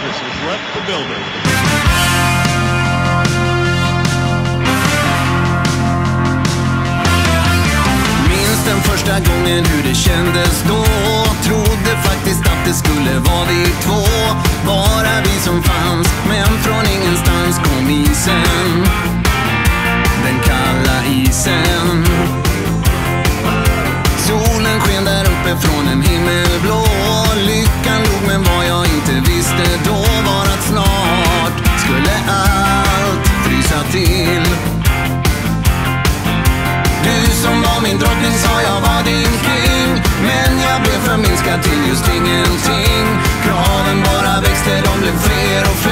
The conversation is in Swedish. Davis has left the building. Den första gången hur det kändes då, trodde faktiskt att det skulle vara vi två, bara vi som fanns, men från ingenstans kom isen, den kalla isen. Solen sken där uppe från en himmelblå, lyckan log, men vad jag inte visste då var att snart skulle allt frysa till. Du som var min drottning sa jag var din king, men jag blev förminskad till just ingenting. Kraven bara växte, de blev fler och fler.